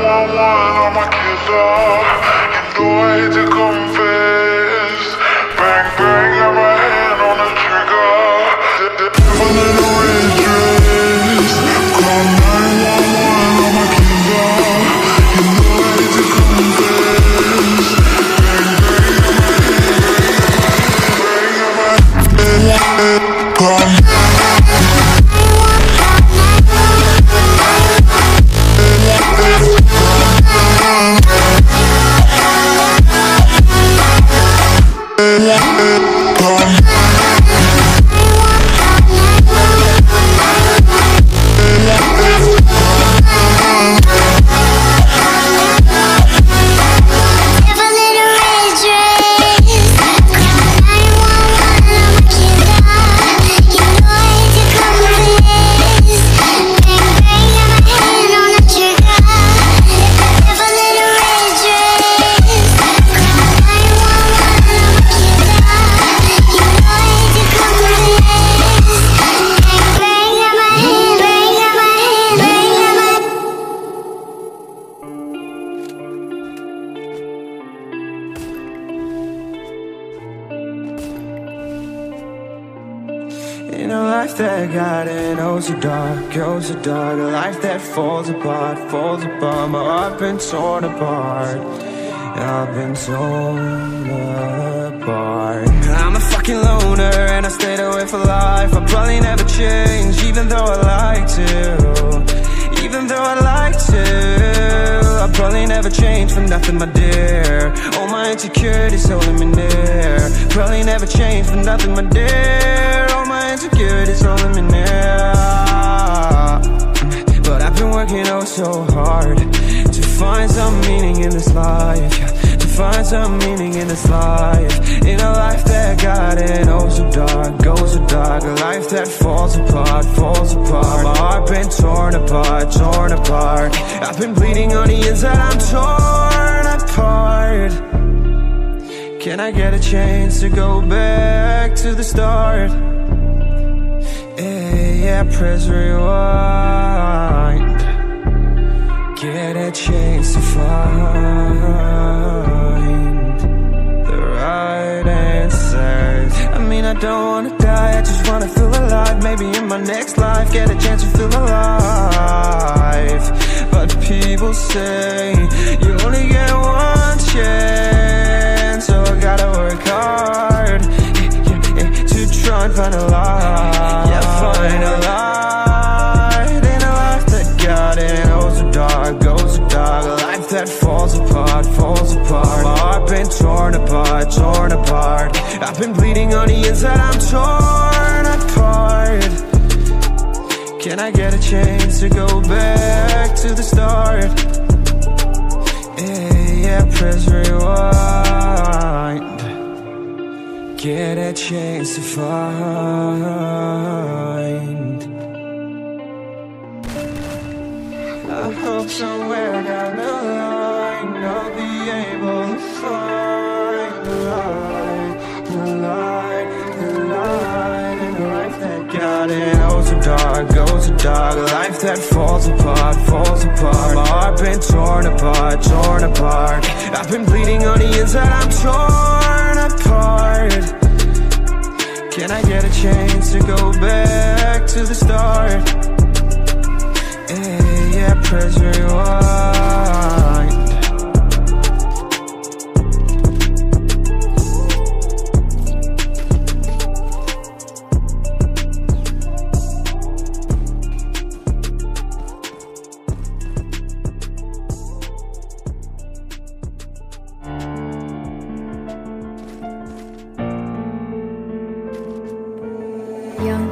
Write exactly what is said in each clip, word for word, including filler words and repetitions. In a life that got it oh so dark, oh so dark, a life that falls apart, falls apart. My heart been torn apart, I've been torn apart. I'm a fucking loner and I stayed away for life. I probably never change, even though I like to, even though I like to. I probably never change for nothing, my dear. All my insecurities holding me near. Probably never change for nothing, my dear. Insecurities holding me near, but I've been working oh so hard to find some meaning in this life, to find some meaning in this life. In a life that got it oh so dark, oh so dark, a life that falls apart, falls apart. My heart been torn apart, torn apart. I've been bleeding on the inside, I'm torn apart. Can I get a chance to go back to the start? Yeah, press rewind. Get a chance to find the right answers. I mean, I don't wanna die, I just wanna feel alive. Maybe in my next life, get a chance to feel alive. But people say you only get one chance, so I gotta work hard to try and find a life. Find a light in a life that got it oh so dark, oh so dark, a life that falls apart, falls apart. My heart been torn apart, torn apart. I've been bleeding on the inside, I'm torn apart. Can I get a chance to go back to the start? Yeah, yeah, press rewind. Get a chance to find. I hope somewhere down the line I'll be able to find the light, the light, the light. And a life that got it oh so dark, oh so dark, a life that falls apart, falls apart. My heart been torn apart, torn apart. I've been bleeding on the inside, I'm torn apart. Can I get a chance to go back to the start? Yeah, yeah, press rewind.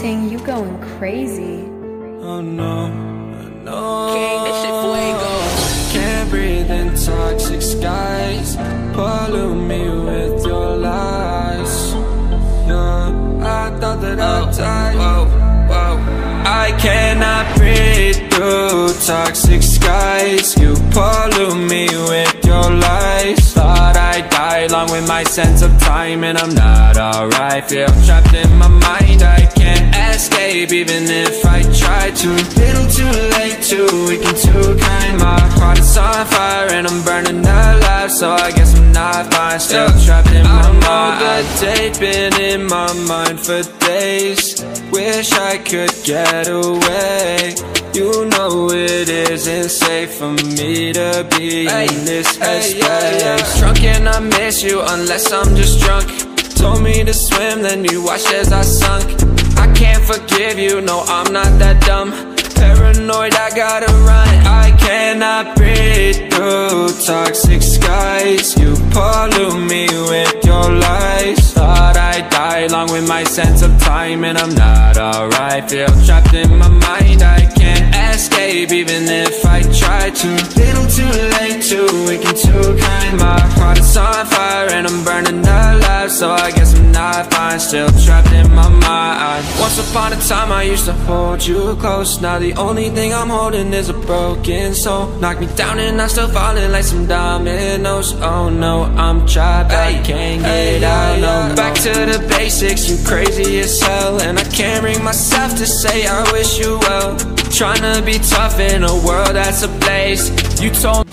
Ting, you going crazy. Oh no, no. Gang, this shit fuego. Can't breathe in toxic skies. Pollute me with your lies. Yeah, I thought that I'd die. Whoa, whoa. I cannot breathe through toxic skies. You pollute me with your lies. Thought I'd die along with my sense of time, and I'm not alright. Feel trapped in my mind, I can't escape even if I try to. Little too late too weak and too kind. My heart is on fire and I'm burning alive, so I guess I'm not fine. Still trapped in my mind. I know the date been in my mind for days. Wish I could get away. You know it isn't safe for me to be hey, in this headspace. Hey, yeah, yeah. Drunk and I miss you, unless I'm just drunk. Told me to swim, then you watched as I sunk. I can't forgive you, no, I'm not that dumb. Paranoid, I gotta run. I cannot breathe through toxic skies. You pollute me with your lies. Thought I'd die along with my sense of time, and I'm not alright. Feel trapped in my mind, I can't escape even if I try to. Little too late, too weak and too kind. My heart is on fire and I'm burning alive, so I guess I'm not fine. Still trapped in my mind. Once upon a time I used to hold you close. Now the only thing I'm holding is a broken soul. Knock me down and I'm still falling like some dominoes. Oh no, I'm trapped, I can't get out, no. Back to the basics, you crazy as hell. And I can't bring myself to say I wish you well. Trying to be tough in a world that's a place. You told me